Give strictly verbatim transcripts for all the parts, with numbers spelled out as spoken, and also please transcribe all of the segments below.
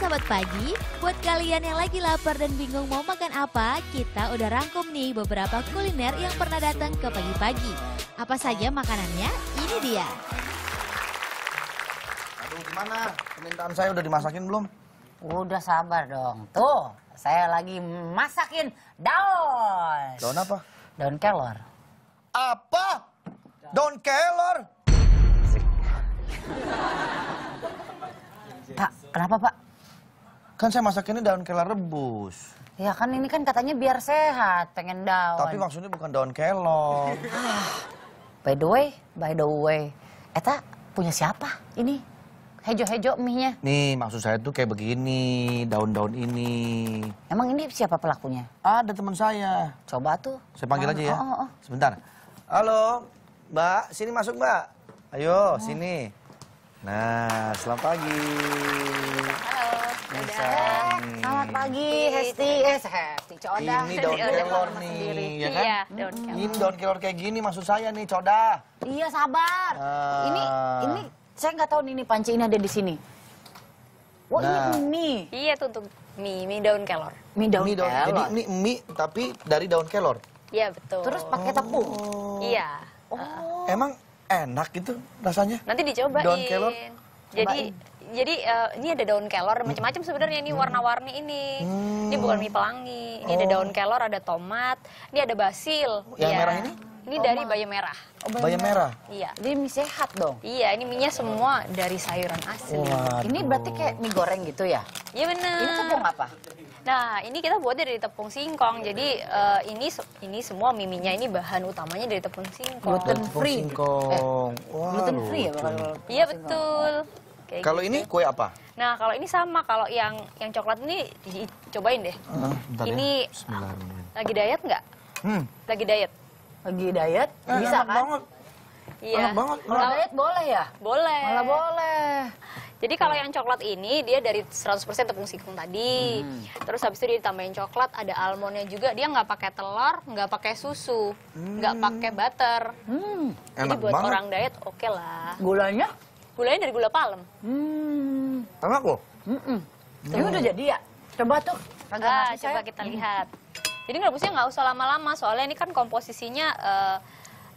Sahabat Pagi, buat kalian yang lagi lapar dan bingung mau makan apa, kita udah rangkum nih beberapa kuliner yang pernah datang ke Pagi-Pagi. Apa saja makanannya? Ini dia. Aduh, gimana? Permintaan saya udah dimasakin belum? Udah, sabar dong. Tuh, saya lagi masakin daun. Daun apa? Daun kelor. Apa? Daun kelor? Pak, kenapa Pak? Kan saya masak ini daun kelor rebus. Ya kan ini kan katanya biar sehat, pengen daun. Tapi maksudnya bukan daun kelor. By the way, by the way. Eta punya siapa ini? Hejo-hejo mie-nya. Nih maksud saya tuh kayak begini, daun-daun ini. Emang ini siapa pelakunya? Ada teman saya. Coba tuh. Saya panggil oh, aja ya. Oh, oh. Sebentar. Halo, Mbak. Sini masuk Mbak. Ayo, oh. sini. Nah, selamat pagi. Halo, Nisha. Selamat pagi, Hesti. Eh, Hesti, Coda. Ini daun kelor nih, ya kan? Iya, daun kelor. Ini daun kelor kayak gini maksud saya nih, Coda. Iya, sabar. Nah. Ini, ini, saya nggak tahu nih, ini panci ini ada di sini. Wah, nah. Ini mie. Iya, tuh untuk mie, mie daun kelor. Mie daun, mie daun kelor. Jadi ini mie, tapi dari daun kelor? Iya, betul. Terus pakai tepung? Oh. Iya. Oh. Emang enak gitu rasanya. Nanti dicobain. Daun kelor. Jadi cobain. Jadi uh, ini ada daun kelor macam-macam sebenarnya ini warna-warni ini. Hmm. Ini bukan mie pelangi. Ini oh. ada daun kelor, ada tomat, ini ada basil. Yang ya. merah ini? Ini tomat. Dari bayam merah. Oh, bayam, bayam merah. merah. Iya. Jadi mie sehat dong. Iya, ini minyak semua dari sayuran asli. Waduh. Ini berarti kayak mie goreng gitu ya? Iya benar. Ini tepung apa? Nah, ini kita buat dari tepung singkong. Jadi uh, ini ini semua miminya ini bahan utamanya dari tepung singkong. Gluten free. Singkong. Eh, wow, gluten free ya bakal. Iya betul. Kalau gitu. Ini kue apa? Nah, kalau ini sama. Kalau yang yang coklat ini cobain deh. Uh, ini ya. Lagi diet nggak? Hmm. Lagi diet. Lagi diet? Eh, bisa enak kan? Banget. Iya. Enak banget. Kalau diet boleh ya? Boleh. Malah boleh. Jadi kalau yang coklat ini dia dari seratus persen tepung singkong tadi. Hmm. Terus habis itu dia ditambahin coklat, ada almondnya juga. Dia nggak pakai telur, nggak pakai susu, nggak hmm. pakai butter. Hmm. Jadi enak buat banget. Orang diet oke okay lah. Gulanya? Gulanya dari gula palem. Hmm. Enak loh. Mm -mm. Tapi hmm. udah jadi ya? Coba tuh. Ah, coba kita hmm. lihat. Jadi ngerebusnya nggak usah lama-lama soalnya ini kan komposisinya uh,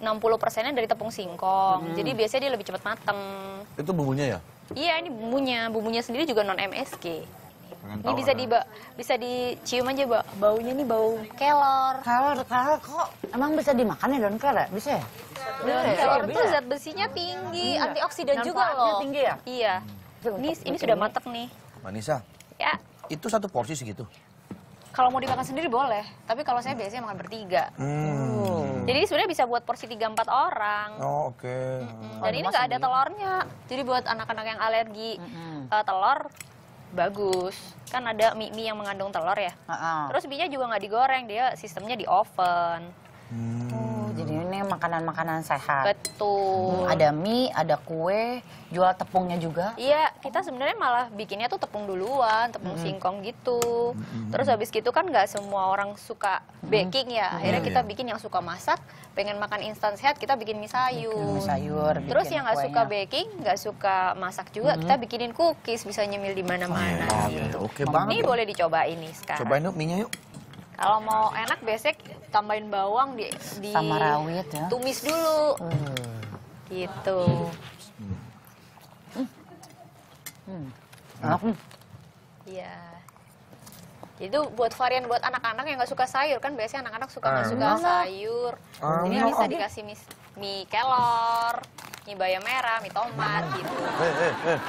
enam puluh persennya dari tepung singkong. Hmm. Jadi biasanya dia lebih cepat mateng. Itu bumbunya ya? Iya, ini bumbunya. Bumbunya sendiri juga non-M S G. Ini bisa, di, bisa dicium aja, Mbak. Baunya nih bau kelor. Kelor, kelor kok. Emang bisa dimakan ya daun kelor? Bisa ya? Daun kelor itu zat besinya tinggi, bisa. Antioksidan dan juga loh. Tinggi ya? Iya. Ini, ini sudah mateng nih. Mbak Nisha, ya. Itu satu porsi segitu? Kalau mau dimakan sendiri boleh. Tapi kalau saya biasanya makan bertiga. Hmm. Jadi sebenarnya bisa buat porsi tiga empat orang. Oh, oke. Okay. Mm-hmm. Dan ini nggak ada telurnya. Jadi buat anak-anak yang alergi mm-hmm. uh, telur, bagus. Kan ada mie-mie yang mengandung telur ya. Uh-uh. Terus mie-nya juga nggak digoreng, dia sistemnya di oven. Hmm. Uh, jadi ini makanan-makanan sehat. Betul. Hmm. Ada mie, ada kue, jual tepungnya juga. Iya, kita sebenarnya malah bikinnya tuh tepung duluan, tepung mm-hmm. singkong gitu. Mm-hmm. Terus habis gitu kan nggak semua orang suka baking ya, akhirnya kita bikin yang suka masak, pengen makan instan sehat, kita bikin mie sayur. Mie sayur terus yang nggak suka baking, nggak suka masak juga, mm-hmm. kita bikinin cookies, bisa nyemil di mana-mana. Oh, gitu. Oke, oke ini boleh dicobain nih sekarang. Cobain yuk mie-nya yuk. Kalau mau enak biasanya tambahin bawang di, di sama rawit ya. Tumis dulu. Hmm. Gitu. Hmm. Hmm. Enak nih. Iya. Itu buat varian buat anak-anak yang nggak suka sayur kan biasanya anak-anak suka nggak suka sayur. Um, Ini bisa dikasih mie, mie kelor, mie bayam merah, mie tomat gitu. Eh eh eh.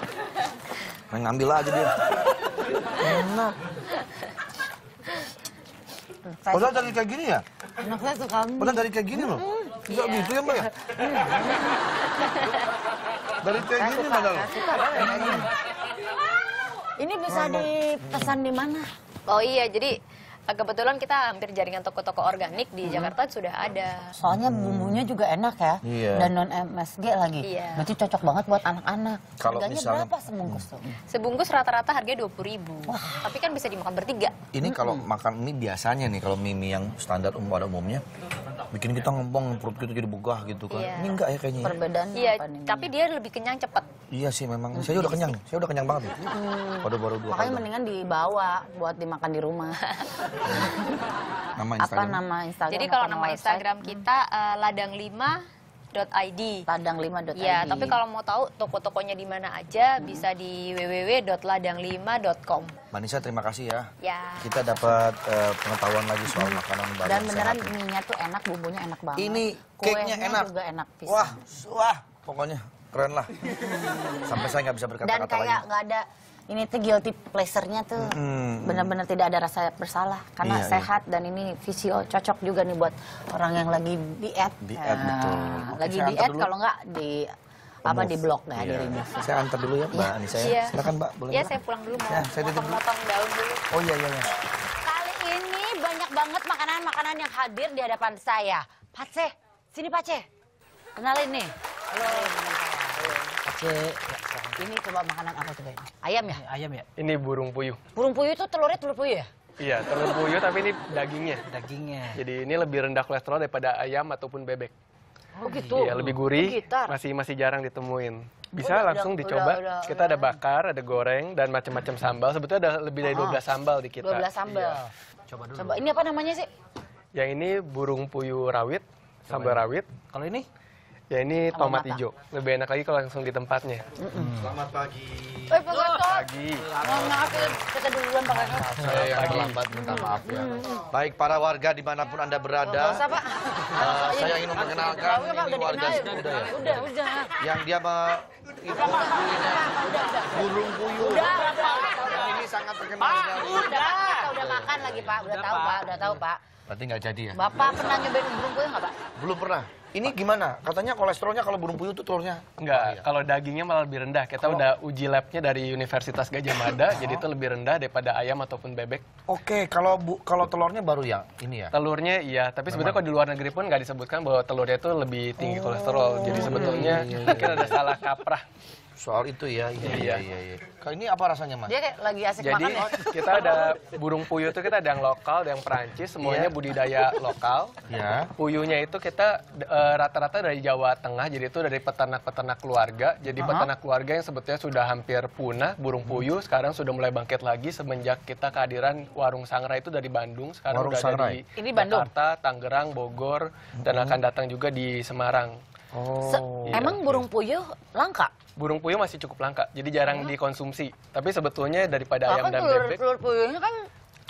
Ngambil aja dia. Enak. Padahal dari kayak gini ya? Anak saya suka mie. Padahal dari kayak gini loh. Enggak gitu ya Mbak ya? Dari kayak gini padahal. Ini bisa dipesan di mana? Oh iya, jadi kebetulan kita hampir jaringan toko-toko organik di hmm. Jakarta sudah ada. Soalnya bumbunya juga enak ya, yeah. dan non-M S G lagi. Yeah. Berarti cocok banget buat anak-anak. Harganya misalnya, berapa sebungkus tuh? Sebungkus rata-rata harganya dua puluh ribu. Wah. Tapi kan bisa dimakan bertiga. Ini kalau mm -hmm. makan mie biasanya nih, kalau mie, mie yang standar umum pada umumnya, bikin kita ngempong, perut kita jadi begah gitu kan. Iya. Ini enggak ya kayaknya. Perbedaan. Iya, tapi dia lebih kenyang cepat. Iya sih memang. Saya udah kenyang. Saya udah kenyang banget. Hmm. Pada baru dua. Makanya mendingan dibawa buat dimakan di rumah. Nama Instagram. Apa nama Instagram? Jadi kalau nama Instagram kita uh, ladang lima dot i d. ladang lima dot i d. Ya, tapi kalau mau tahu toko-tokonya di mana aja hmm. bisa di w w w dot ladang lima dot com. Mbak Nisha, terima kasih ya. Ya. Kita dapat uh, pengetahuan lagi soal makanan baru. Dan beneran mie-nya tuh enak, bumbunya enak banget. Ini cake-nya enak. Juga enak pisang. Wah, wah, pokoknya keren lah. Sampai saya nggak bisa berkata-kata lagi. Dan kayak nggak ada ini tuh guilty pleasure-nya tuh hmm. benar-benar tidak ada rasa bersalah karena iya, sehat iya. Dan ini visio cocok juga nih buat orang yang lagi diet. Diet nah, betul. Lagi saya diet kalau nggak di apa di blok ya iya. Di remove. Saya antar dulu ya Mbak Nisha. Iya. Iya. Silakan Mbak, boleh. Iya, saya pulang dulu mau. Ya, saya potong-potong daun dulu. Oh iya iya. Kali ini banyak banget makanan-makanan yang hadir di hadapan saya. Pace, sini Pace. Kenalin nih. Halo. Pace. Ini coba makanan apa coba ini? Ayam ya? Ayam ya? Ini burung puyuh. Burung puyuh itu telurnya telur puyuh ya? Iya, telur puyuh tapi ini dagingnya. Dagingnya. Jadi ini lebih rendah kolesterol daripada ayam ataupun bebek. Oh gitu? Iya, lebih gurih, oh, masih masih jarang ditemuin. Bisa udah, langsung udah, dicoba, udah, udah, kita udah. Ada bakar, ada goreng, dan macam-macam sambal. Sebetulnya ada lebih dari dua belas sambal di kita. dua belas sambal. Iya. Coba dulu. Coba, ini apa namanya sih? Yang ini burung puyuh rawit, coba sambal ini. Rawit. Kalau ini? Ya ini tomat hijau. Lebih enak lagi kalau langsung di tempatnya. Mm-mm. Selamat pagi. Eh, Pak Gatot. Pagi. Mohon maaf ya, kita duluan Pak Gatot. Saya yang terlambat, minta maaf ya. Baik, para warga dimanapun Anda berada. Gak usah, Pak. Uh, saya ingin memperkenalkan ini warga Sekuda. Udah, udah. Yang dia burung puyuh. Udah, Pak. Ini sangat terkenal. Pak, udah. Kita udah makan lagi, Pak. Udah tahu, Pak. Udah tahu, Pak. Berarti nggak jadi ya? Bapak pernah nyobain burung puyuh nggak, Pak? Belum pernah. Ini gimana? Katanya kolesterolnya kalau burung puyuh itu telurnya? Enggak, iya. Kalau dagingnya malah lebih rendah. Kita oh. udah uji labnya dari Universitas Gajah Mada, oh. jadi itu lebih rendah daripada ayam ataupun bebek. Oke, okay, kalau bu, kalau telurnya baru ya ini ya? Telurnya iya, tapi sebetulnya kalau di luar negeri pun nggak disebutkan bahwa telurnya itu lebih tinggi oh. kolesterol. Jadi sebetulnya iya, iya, iya. mungkin ada salah kaprah. Soal itu ya, iya, iya, iya. iya. Kalau ini apa rasanya, Mas? Dia kayak lagi asik jadi, makan ya? Kita ada burung puyuh itu kita ada yang lokal, ada yang Perancis, semuanya yeah. budidaya lokal. Yeah. Puyuhnya itu kita rata-rata uh, dari Jawa Tengah, jadi itu dari peternak-peternak keluarga. Jadi uh-huh. peternak keluarga yang sebetulnya sudah hampir punah, burung puyuh sekarang sudah mulai bangkit lagi semenjak kita kehadiran Warung Sangrai itu dari Bandung. Sekarang Warung udah Sangrai. Ada di Jakarta, Tangerang, Bogor, uh-huh. dan akan datang juga di Semarang. Oh. Se iya. Emang burung puyuh langka? Burung puyuh masih cukup langka, jadi jarang hmm. dikonsumsi. Tapi sebetulnya daripada nah, ayam kan dan telur, bebek, telur puyuhnya kan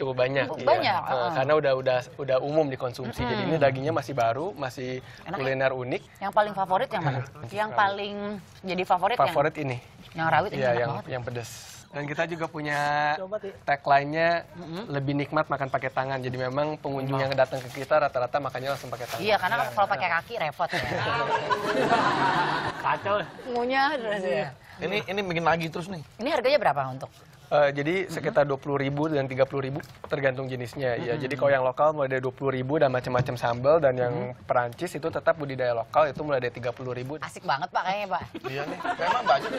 cukup banyak. Cukup iya. banyak. Uh, uh. Karena udah udah udah umum dikonsumsi. Hmm. Jadi ini dagingnya masih baru, masih enak, kuliner ya? Unik. Yang paling favorit yang mana? Yang paling jadi favorit, favorit yang ini. Yang rawit ini. Iya, yang banget. Yang pedas. Dan kita juga punya tagline-nya lebih nikmat makan pakai tangan. Jadi memang pengunjung yang datang ke kita rata-rata makannya langsung pakai tangan. Iya, karena ya, kalau ya. Pakai kaki repot ya. Kacau. Ngunyah terus ya. Ini ini bikin lagi terus nih. Ini harganya berapa untuk? Uh, jadi sekitar dua puluh ribu dan tiga puluh ribu tergantung jenisnya. Ya, jadi kalau yang lokal mulai dari dua puluh ribu dan macam-macam sambal, dan yang Perancis itu tetap budidaya lokal itu mulai dari tiga puluh ribu. Asik banget Pak kayaknya Pak. Iya nih. Memang banyak.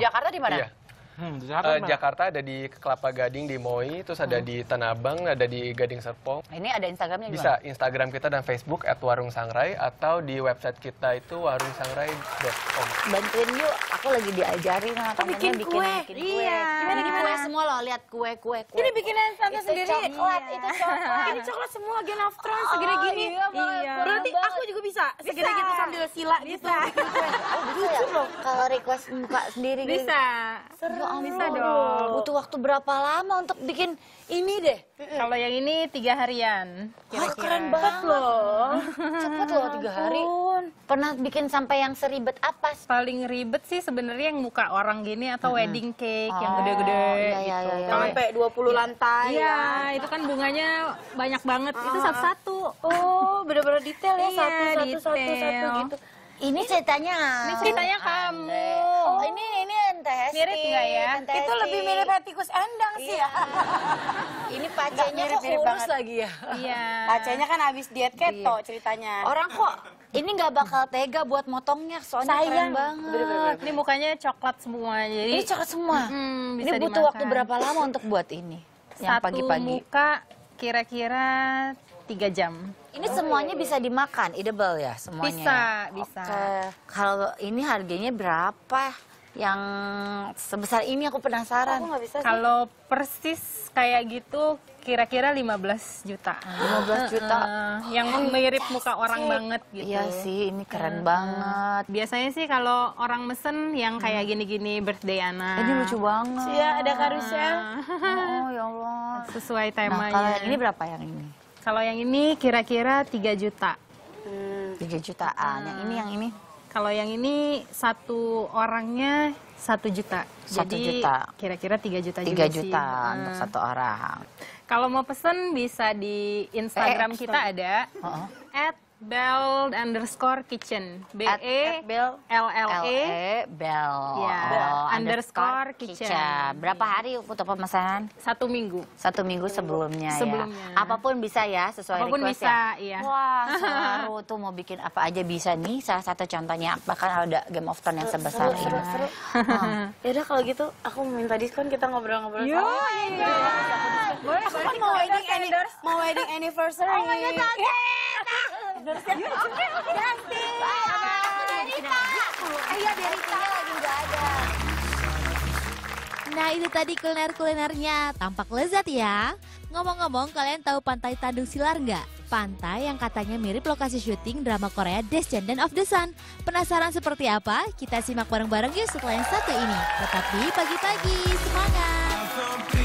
Jakarta di mana? Iya. Hmm, Jakarta, uh, Jakarta ada di Kelapa Gading, di Moi, terus ada hmm. di Tanabang, ada di Gading Serpong. Ini ada Instagramnya juga? Bisa, Instagram kita dan Facebook at warung sangrai atau di website kita itu warung sangrai dot com. Bantuin yuk, aku lagi diajarin sama temennya bikin, bikin kue. Bikin kue. Iya. Gimana gimana semua loh, lihat kue-kue. Ini bikinan tante sendiri. Itu coklat, iya. Itu coklat. Ini coklat semua, Game of Thrones, oh, segini gini. Iya, iya. Berarti bang. Aku juga bisa, segini gitu sambil sila gitu. Oh, bisa ya? Kalau request muka sendiri gitu. Bisa. Seru. Bisa dong. Butuh waktu berapa lama untuk bikin ini deh? Kalau yang ini tiga harian. Wah, oh, keren banget loh. Cepet loh tiga hari. Pernah bikin sampai yang seribet apa? Paling ribet sih sebenarnya yang muka orang gini atau hmm. wedding cake oh, yang gede-gede iya, iya, gitu. Iya, iya. Sampai dua puluh lantai. Iya, ya. Itu kan bunganya banyak banget. Oh. Itu satu-satu. Oh, bener-bener detail ya satu-satu-satu-satu gitu. Ini ceritanya. Ini ceritanya kamu. Oh, ini ini Teh Hesti. Mirip nggak ya? Hesti. Itu lebih mirip tikus endang iya. sih ya. Ini pacenya kok kurus lagi ya? Iya. Pacenya kan habis diet keto iya. ceritanya. Orang kok ini nggak bakal tega buat motongnya soalnya sayang. Keren banget. Bener, bener, bener. Ini mukanya coklat semua. Jadi ini coklat semua? Mm, bisa ini butuh dimakan. Waktu berapa lama untuk buat ini? Yang satu pagi-pagi. Muka kira-kira tiga jam. Ini oh. semuanya bisa dimakan, edible ya semuanya? Bisa, bisa. Okay. Kalau ini harganya berapa? Yang sebesar ini aku penasaran. Aku gak bisa sih. Kalau persis kayak gitu kira-kira lima belas juta. lima belas juta. Uh, yang mirip muka orang banget gitu. Iya sih, ini keren hmm. banget. Biasanya sih kalau orang mesen yang kayak gini-gini birthday anak. Ini lucu banget. Iya, ada karusnya. Oh ya Allah. Sesuai temanya. Nah, kalau yang ini berapa yang ini? Kalau yang ini kira-kira tiga juta. Hmm. tiga jutaan. Hmm. Yang ini yang ini Kalau yang ini satu orangnya satu juta, satu jadi kira-kira tiga juta juga sih. tiga juta untuk satu orang. Kalau mau pesen bisa di Instagram eh, kita sorry. ada uh-huh. at Belle underscore kitchen, b e l l e Belle underscore kitchen. Berapa hari untuk pemesanan? Satu minggu. Satu minggu sebelumnya, sebelumnya. ya. Apapun bisa ya, sesuai Apapun request bisa, ya. Iya. Wah, seru tuh mau bikin apa aja bisa nih. Salah satu contohnya bahkan ada Game of Thrones yang sebesar seru, ini. Seru, seru. Hmm. Yaudah kalau gitu aku minta diskon, kita ngobrol-ngobrol. Yo, iya. Boleh. Aku kan mau wedding endorse, mau wedding anniversary. Oh my God, Dorset, yuk, ganti. Ayo, Derita lagi nggak ada. Nah, itu tadi kuliner-kulinernya. Tampak lezat ya. Ngomong-ngomong, kalian tahu Pantai Tandung Silar nggak? Pantai yang katanya mirip lokasi syuting drama Korea Descendants of the Sun. Penasaran seperti apa? Kita simak bareng-bareng yuk setelah yang satu ini. Tetap di Pagi-Pagi, semangat.